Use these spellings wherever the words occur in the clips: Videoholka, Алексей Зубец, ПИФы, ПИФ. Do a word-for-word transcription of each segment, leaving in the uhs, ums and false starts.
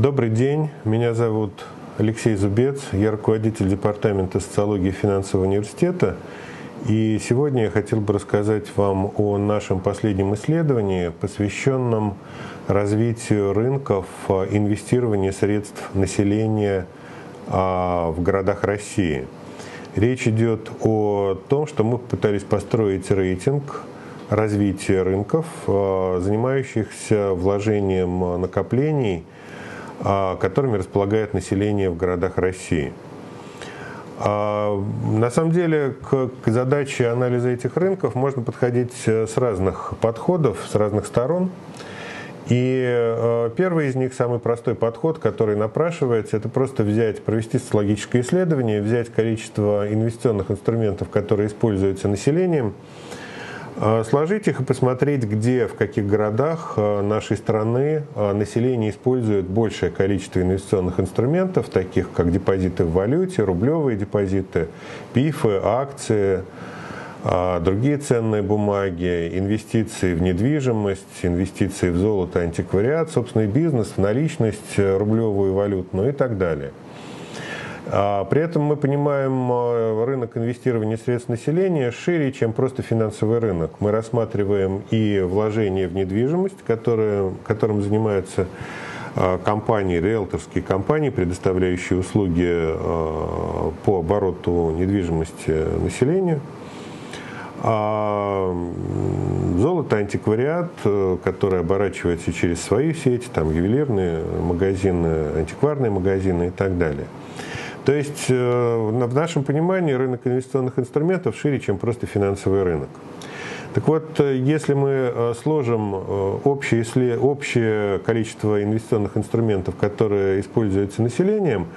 Добрый день, меня зовут Алексей Зубец, я руководитель департамента социологии и финансового университета. И сегодня я хотел бы рассказать вам о нашем последнем исследовании, посвященном развитию рынков инвестирования средств населения в городах России. Речь идет о том, что мы пытались построить рейтинг развития рынков, занимающихся вложением накоплений, которыми располагает население в городах России. На самом деле к задаче анализа этих рынков можно подходить с разных подходов, с разных сторон. И первый из них, самый простой подход, который напрашивается, это просто взять, провести социологическое исследование, взять количество инвестиционных инструментов, которые используются населением, сложить их и посмотреть, где, в каких городах нашей страны население использует большее количество инвестиционных инструментов, таких как депозиты в валюте, рублевые депозиты, ПИФы, акции, другие ценные бумаги, инвестиции в недвижимость, инвестиции в золото, антиквариат, собственный бизнес, в наличность, рублевую и валютную и так далее. При этом мы понимаем рынок инвестирования средств населения шире, чем просто финансовый рынок. Мы рассматриваем и вложения в недвижимость, которые, которым занимаются компании, риэлторские компании, предоставляющие услуги по обороту недвижимости населению. Золото, антиквариат, который оборачивается через свои сети, там ювелирные магазины, антикварные магазины и так далее. То есть, в нашем понимании, рынок инвестиционных инструментов шире, чем просто финансовый рынок. Так вот, если мы сложим общее, если общее количество инвестиционных инструментов, которые используются населением,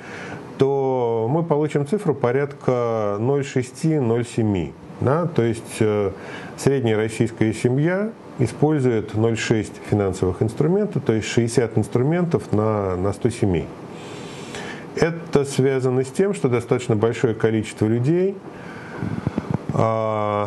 то мы получим цифру порядка ноль целых шесть десятых - ноль целых семь десятых. Да? То есть, средняя российская семья использует ноль целых шесть десятых финансовых инструментов, то есть шестьдесят инструментов на, на сто семей. Это связано с тем, что достаточно большое количество людей э,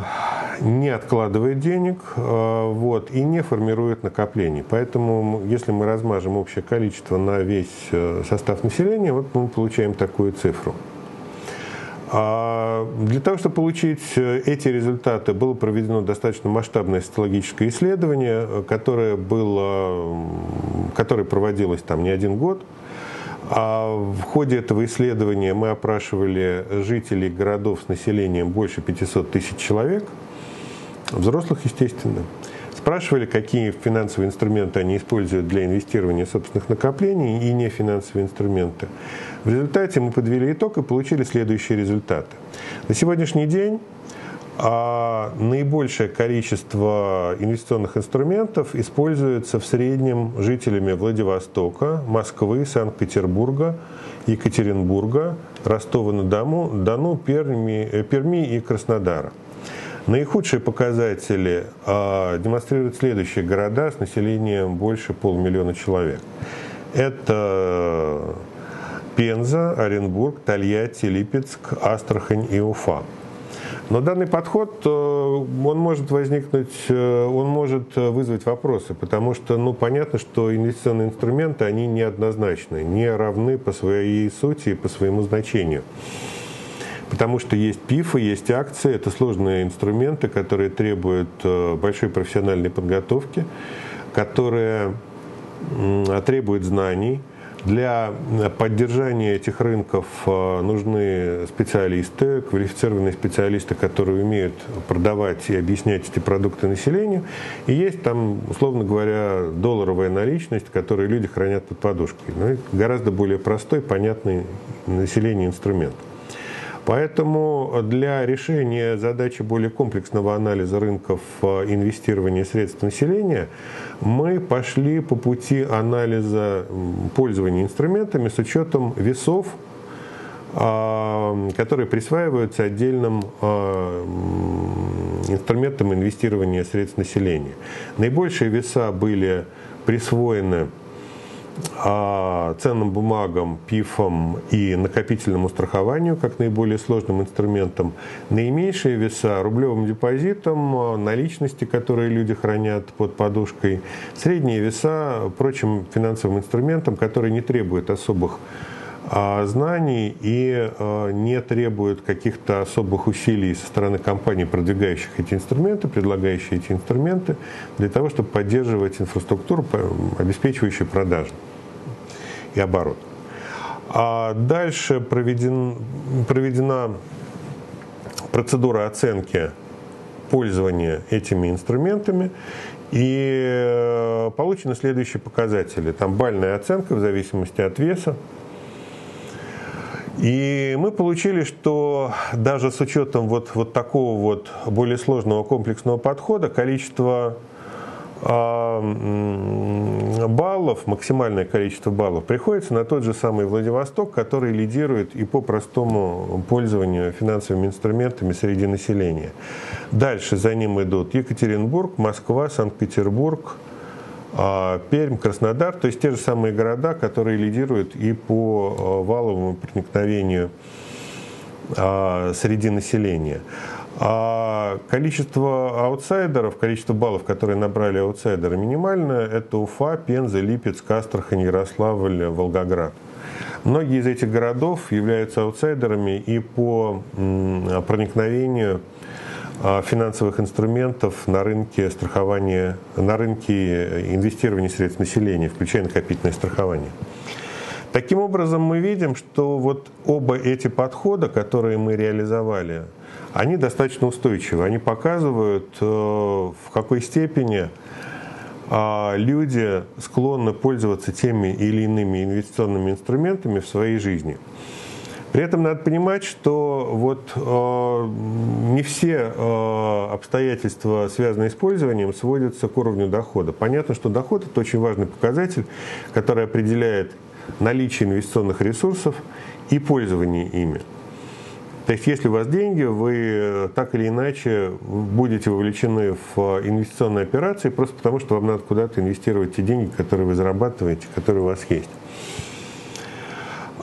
не откладывает денег э, вот, и не формирует накоплений. Поэтому, если мы размажем общее количество на весь состав населения, вот мы получаем такую цифру. А для того, чтобы получить эти результаты, было проведено достаточно масштабное социологическое исследование, которое, было, которое проводилось там не один год. А в ходе этого исследования мы опрашивали жителей городов с населением больше пятисот тысяч человек, взрослых, естественно. Спрашивали, какие финансовые инструменты они используют для инвестирования собственных накоплений и нефинансовые инструменты. В результате мы подвели итог и получили следующие результаты. На сегодняшний день а наибольшее количество инвестиционных инструментов используется в среднем жителями Владивостока, Москвы, Санкт-Петербурга, Екатеринбурга, Ростова-на-Дону, Дону, Перми, Перми и Краснодара. Наихудшие показатели а, демонстрируют следующие города с населением больше полумиллиона человек. Это Пенза, Оренбург, Тольятти, Липецк, Астрахань и Уфа. Но данный подход, он может возникнуть, он может вызвать вопросы, потому что, ну, понятно, что инвестиционные инструменты, они неоднозначны, не равны по своей сути и по своему значению. Потому что есть ПИФы, есть акции, это сложные инструменты, которые требуют большой профессиональной подготовки, которые требуют знаний. Для поддержания этих рынков нужны специалисты, квалифицированные специалисты, которые умеют продавать и объяснять эти продукты населению. И есть там, условно говоря, долларовая наличность, которую люди хранят под подушкой. Но это гораздо более простой, понятный населению инструмент. Поэтому для решения задачи более комплексного анализа рынков инвестирования средств населения мы пошли по пути анализа пользования инструментами с учетом весов, которые присваиваются отдельным инструментам инвестирования средств населения. Наибольшие веса были присвоены ценным бумагам, ПИФам и накопительному страхованию как наиболее сложным инструментам, наименьшие веса рублевым депозитам, наличности, которые люди хранят под подушкой, средние веса прочим финансовым инструментам, которые не требуют особых знаний и не требуют каких-то особых усилий со стороны компаний, продвигающих эти инструменты, предлагающих эти инструменты, для того, чтобы поддерживать инфраструктуру, обеспечивающую продажу и оборот. А дальше проведен, проведена процедура оценки пользования этими инструментами, и получены следующие показатели. Там бальная оценка в зависимости от веса. И мы получили, что даже с учетом вот, вот такого вот более сложного комплексного подхода, количество э, баллов, максимальное количество баллов, приходится на тот же самый Владивосток, который лидирует и по простому пользованию финансовыми инструментами среди населения. Дальше за ним идут Екатеринбург, Москва, Санкт-Петербург, Пермь, Краснодар, то есть те же самые города, которые лидируют и по валовому проникновению среди населения. А количество аутсайдеров, количество баллов, которые набрали аутсайдеры, минимальное. Это Уфа, Пенза, Липецк, Астрахань, Ярославль, Волгоград. Многие из этих городов являются аутсайдерами и по проникновению финансовых инструментов на рынке страхования, на рынке инвестирования средств населения, включая накопительное страхование. Таким образом, мы видим, что вот оба эти подхода, которые мы реализовали, они достаточно устойчивы. Они показывают, в какой степени люди склонны пользоваться теми или иными инвестиционными инструментами в своей жизни. При этом надо понимать, что вот, э, не все э, обстоятельства, связанные с пользованием, сводятся к уровню дохода. Понятно, что доход – это очень важный показатель, который определяет наличие инвестиционных ресурсов и пользование ими. То есть, если у вас деньги, вы так или иначе будете вовлечены в инвестиционные операции, просто потому что вам надо куда-то инвестировать те деньги, которые вы зарабатываете, которые у вас есть.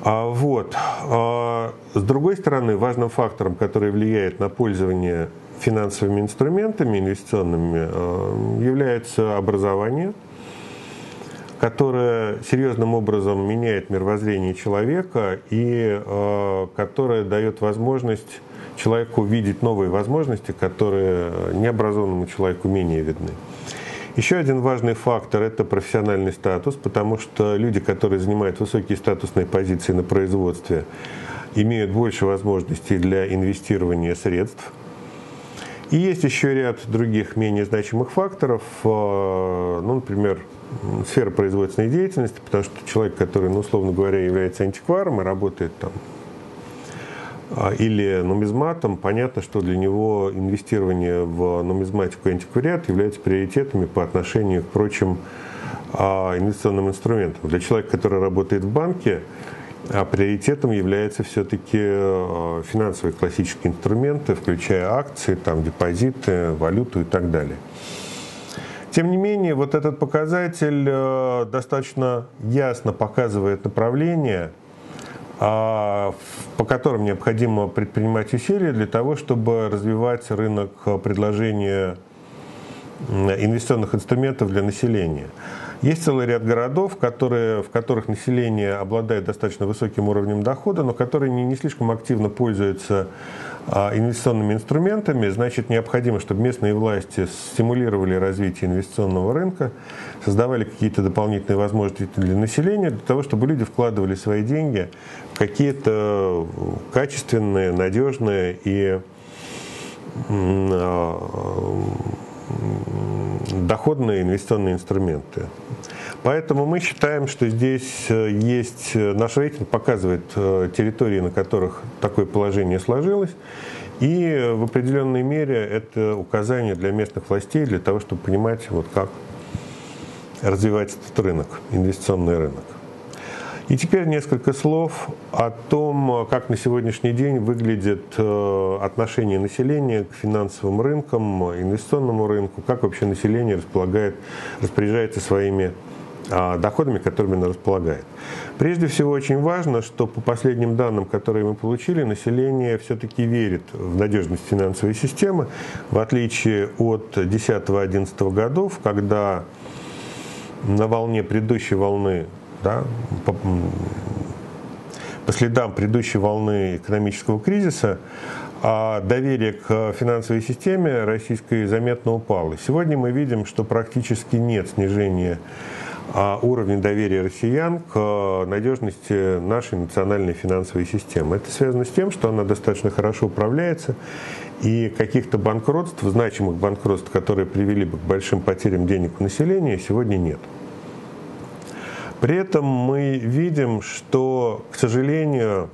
Вот. С другой стороны, важным фактором, который влияет на пользование финансовыми инструментами инвестиционными, является образование, которое серьезным образом меняет мировоззрение человека и которое дает возможность человеку видеть новые возможности, которые необразованному человеку менее видны. Еще один важный фактор – это профессиональный статус, потому что люди, которые занимают высокие статусные позиции на производстве, имеют больше возможностей для инвестирования средств. И есть еще ряд других менее значимых факторов, ну, например, сфера производственной деятельности, потому что человек, который, ну, условно говоря, является антикваром и работает там, или нумизматом, понятно, что для него инвестирование в нумизматику и антиквариат является приоритетами по отношению к прочим инвестиционным инструментам. Для человека, который работает в банке, приоритетом являются все-таки финансовые классические инструменты, включая акции, там, депозиты, валюту и так далее. Тем не менее, вот этот показатель достаточно ясно показывает направление, по которым необходимо предпринимать усилия для того, чтобы развивать рынок предложения инвестиционных инструментов для населения. Есть целый ряд городов, которые, в которых население обладает достаточно высоким уровнем дохода, но которые не, не слишком активно пользуются инвестиционными инструментами. Значит, необходимо, чтобы местные власти стимулировали развитие инвестиционного рынка, создавали какие-то дополнительные возможности для населения, для того, чтобы люди вкладывали свои деньги в какие-то качественные, надежные и доходные инвестиционные инструменты. Поэтому мы считаем, что здесь есть, наш рейтинг показывает территории, на которых такое положение сложилось, и в определенной мере это указание для местных властей, для того, чтобы понимать, вот как развивать этот рынок, инвестиционный рынок. И теперь несколько слов о том, как на сегодняшний день выглядит отношение населения к финансовым рынкам, инвестиционному рынку, как вообще население располагает, распоряжается своими доходами, которыми она располагает. Прежде всего, очень важно, что по последним данным, которые мы получили, население все-таки верит в надежность финансовой системы, в отличие от две тысячи десятого — две тысячи одиннадцатого годов, когда на волне предыдущей волны, да, по, по следам предыдущей волны экономического кризиса, а доверие к финансовой системе российской заметно упало. Сегодня мы видим, что практически нет снижения уровня доверия россиян к надежности нашей национальной финансовой системы. Это связано с тем, что она достаточно хорошо управляется, и каких-то банкротств, значимых банкротств, которые привели бы к большим потерям денег у населения, сегодня нет. При этом мы видим, что, к сожалению,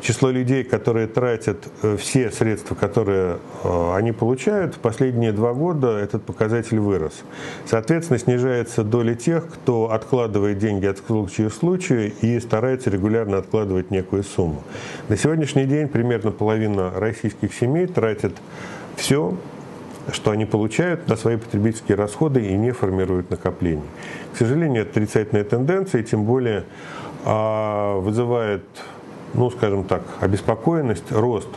число людей, которые тратят все средства, которые они получают, в последние два года этот показатель вырос. Соответственно, снижается доля тех, кто откладывает деньги от случая в случай и старается регулярно откладывать некую сумму. На сегодняшний день примерно половина российских семей тратит все, что они получают, на свои потребительские расходы и не формируют накоплений. К сожалению, это отрицательная тенденция, и тем более вызывает, ну, скажем так, обеспокоенность, рост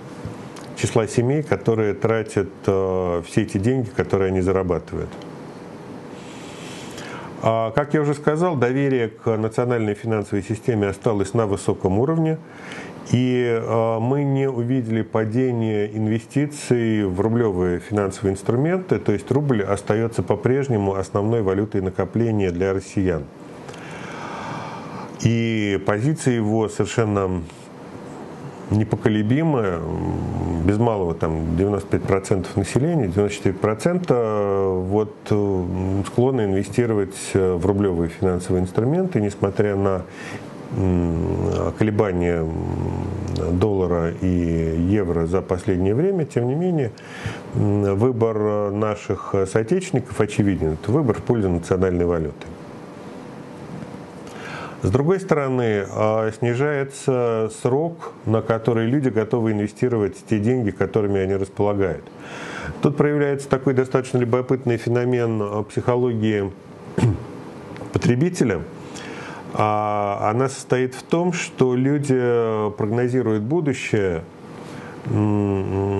числа семей, которые тратят э, все эти деньги, которые они зарабатывают. А, как я уже сказал, доверие к национальной финансовой системе осталось на высоком уровне, и э, мы не увидели падения инвестиций в рублевые финансовые инструменты, то есть рубль остается по-прежнему основной валютой накопления для россиян. И позиция его совершенно непоколебимая, без малого там девяносто пять процентов населения, девяносто четыре процента вот склонны инвестировать в рублевые финансовые инструменты, несмотря на колебания доллара и евро за последнее время. Тем не менее, выбор наших соотечественников очевиден, это выбор в пользу национальной валюты. С другой стороны, снижается срок, на который люди готовы инвестировать те деньги, которыми они располагают. Тут проявляется такой достаточно любопытный феномен психологии потребителя. Она состоит в том, что люди прогнозируют будущее,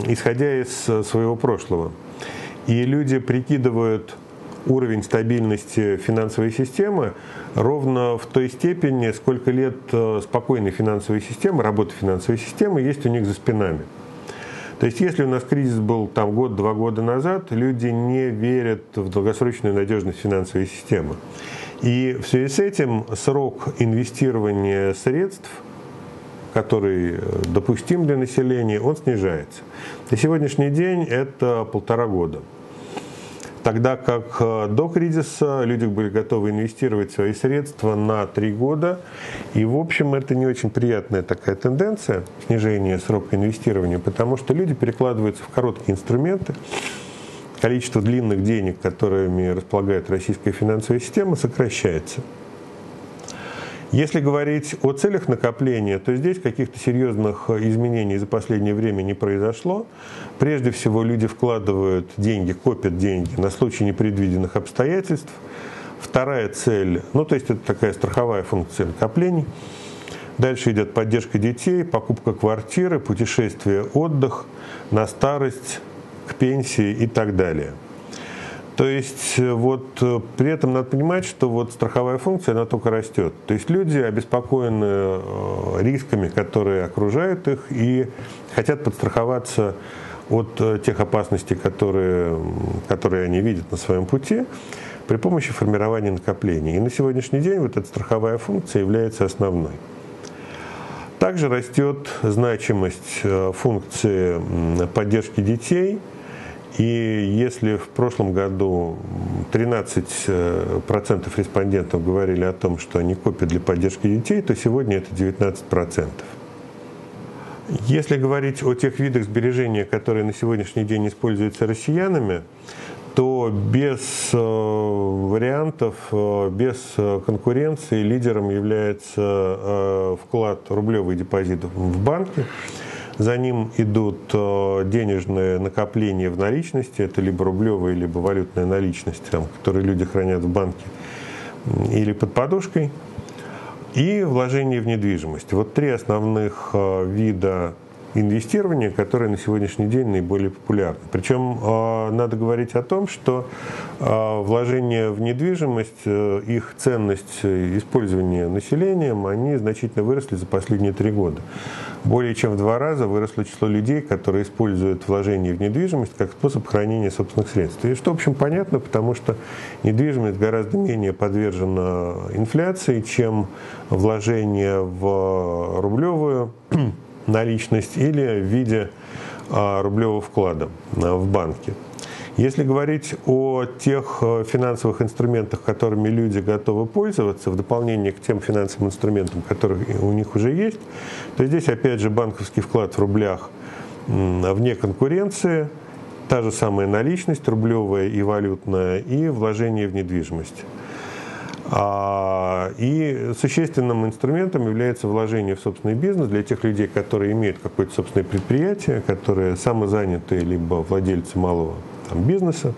исходя из своего прошлого. И люди прикидывают уровень стабильности финансовой системы ровно в той степени, сколько лет спокойной финансовой системы, работы финансовой системы есть у них за спинами. То есть если у нас кризис был там год-два года назад, люди не верят в долгосрочную надежность финансовой системы. И в связи с этим срок инвестирования средств, который допустим для населения, он снижается. На сегодняшний день это полтора года. Тогда как до кризиса люди были готовы инвестировать свои средства на три года. И, в общем, это не очень приятная такая тенденция, снижение срока инвестирования, потому что люди перекладываются в короткие инструменты. Количество длинных денег, которыми располагает российская финансовая система, сокращается. Если говорить о целях накопления, то здесь каких-то серьезных изменений за последнее время не произошло. Прежде всего, люди вкладывают деньги, копят деньги на случай непредвиденных обстоятельств. Вторая цель, ну то есть это такая страховая функция накоплений. Дальше идет поддержка детей, покупка квартиры, путешествия, отдых, на старость, к пенсии и так далее. То есть вот при этом надо понимать, что вот страховая функция, она только растет. То есть люди обеспокоены рисками, которые окружают их, и хотят подстраховаться от тех опасностей, которые, которые они видят на своем пути, при помощи формирования накоплений. И на сегодняшний день вот эта страховая функция является основной. Также растет значимость функции поддержки детей. И если в прошлом году тринадцать процентов респондентов говорили о том, что они копят для поддержки детей, то сегодня это девятнадцать процентов. Если говорить о тех видах сбережения, которые на сегодняшний день используются россиянами, то без вариантов, без конкуренции лидером является вклад рублевых депозитов в банке. За ним идут денежные накопления в наличности, это либо рублевая, либо валютная наличность, там, которые люди хранят в банке или под подушкой, и вложение в недвижимость. Вот три основных вида инвестирования, которые на сегодняшний день наиболее популярны. Причем надо говорить о том, что вложения в недвижимость, их ценность использования населением, они значительно выросли за последние три года. Более чем в два раза выросло число людей, которые используют вложение в недвижимость как способ хранения собственных средств. И что, в общем, понятно, потому что недвижимость гораздо менее подвержена инфляции, чем вложение в рублевую наличность или в виде рублевого вклада в банке. Если говорить о тех финансовых инструментах, которыми люди готовы пользоваться, в дополнение к тем финансовым инструментам, которые у них уже есть, то здесь опять же банковский вклад в рублях вне конкуренции, та же самая наличность рублевая и валютная, и вложение в недвижимость. И существенным инструментом является вложение в собственный бизнес для тех людей, которые имеют какое-то собственное предприятие, которые самозанятые, либо владельцы малого там, бизнеса.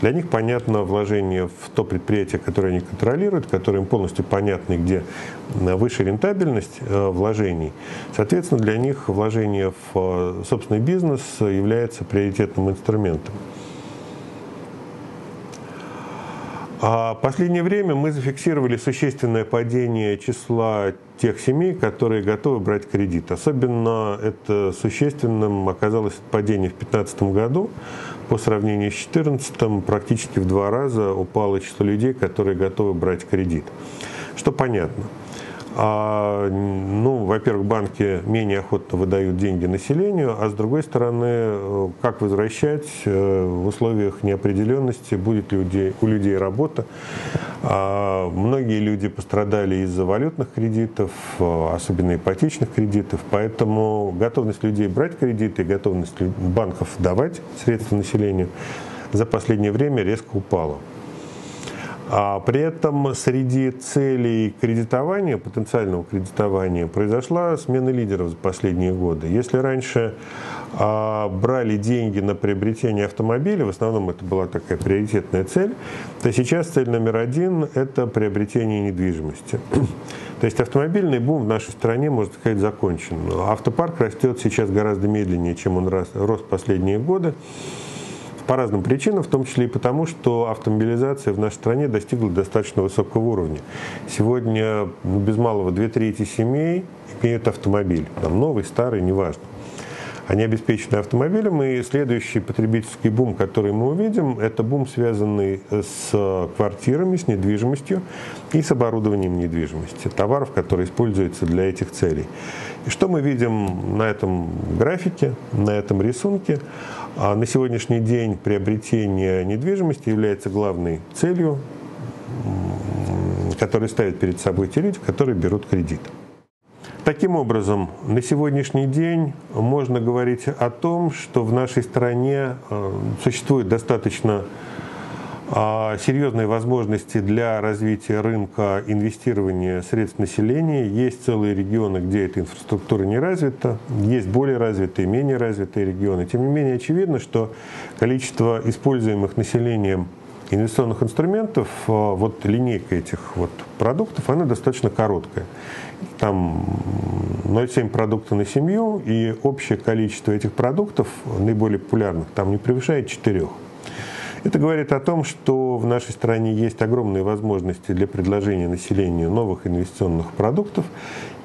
Для них понятно вложение в то предприятие, которое они контролируют, которое им полностью понятно, где выше рентабельность вложений. Соответственно, для них вложение в собственный бизнес является приоритетным инструментом. В последнее время мы зафиксировали существенное падение числа тех семей, которые готовы брать кредит. Особенно это существенным оказалось падение в две тысячи пятнадцатом году. По сравнению с две тысячи четырнадцатым практически в два раза упало число людей, которые готовы брать кредит. Что понятно. А, ну, во-первых, банки менее охотно выдают деньги населению, а с другой стороны, как возвращать в условиях неопределенности, будет ли у людей, у людей работа. А, многие люди пострадали из-за валютных кредитов, особенно ипотечных кредитов, поэтому готовность людей брать кредиты и готовность банков давать средства населению за последнее время резко упала. При этом среди целей кредитования, потенциального кредитования, произошла смена лидеров за последние годы. Если раньше а, брали деньги на приобретение автомобиля, в основном это была такая приоритетная цель, то сейчас цель номер один – это приобретение недвижимости. То есть автомобильный бум в нашей стране, можно сказать, закончен. Автопарк растет сейчас гораздо медленнее, чем он рос, рос последние годы. По разным причинам, в том числе и потому, что автомобилизация в нашей стране достигла достаточно высокого уровня. Сегодня ну, без малого две трети семей имеют автомобиль, там новый, старый, неважно. Они обеспечены автомобилем, и следующий потребительский бум, который мы увидим, это бум, связанный с квартирами, с недвижимостью и с оборудованием недвижимости, товаров, которые используются для этих целей. И что мы видим на этом графике, на этом рисунке? На сегодняшний день приобретение недвижимости является главной целью, которую ставят перед собой те люди, которые берут кредит. Таким образом, на сегодняшний день можно говорить о том, что в нашей стране существуют достаточно серьезные возможности для развития рынка инвестирования средств населения. Есть целые регионы, где эта инфраструктура не развита, есть более развитые, менее развитые регионы. Тем не менее, очевидно, что количество используемых населением инвестиционных инструментов, вот линейка этих вот продуктов, она достаточно короткая. Там ноль целых семь десятых продукта на семью, и общее количество этих продуктов, наиболее популярных, там не превышает четырёх. Это говорит о том, что в нашей стране есть огромные возможности для предложения населению новых инвестиционных продуктов,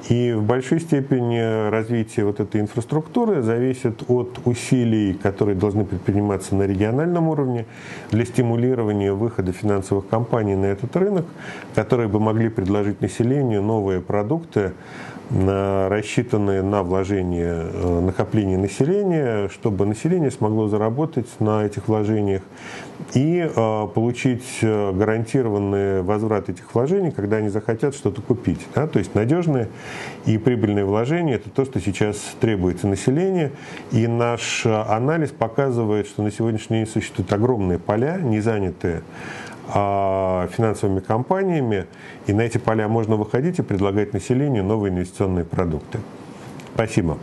и в большой степени развитие вот этой инфраструктуры зависит от усилий, которые должны предприниматься на региональном уровне для стимулирования выхода финансовых компаний на этот рынок, которые бы могли предложить населению новые продукты, рассчитанные на вложение, накопление населения, чтобы население смогло заработать на этих вложениях и получить гарантированный возврат этих вложений, когда они захотят что-то купить. Да? То есть надежные и прибыльные вложения – это то, что сейчас требуется населению. И наш анализ показывает, что на сегодняшний день существуют огромные поля, не занятые финансовыми компаниями, и на эти поля можно выходить и предлагать населению новые инвестиционные продукты. Спасибо.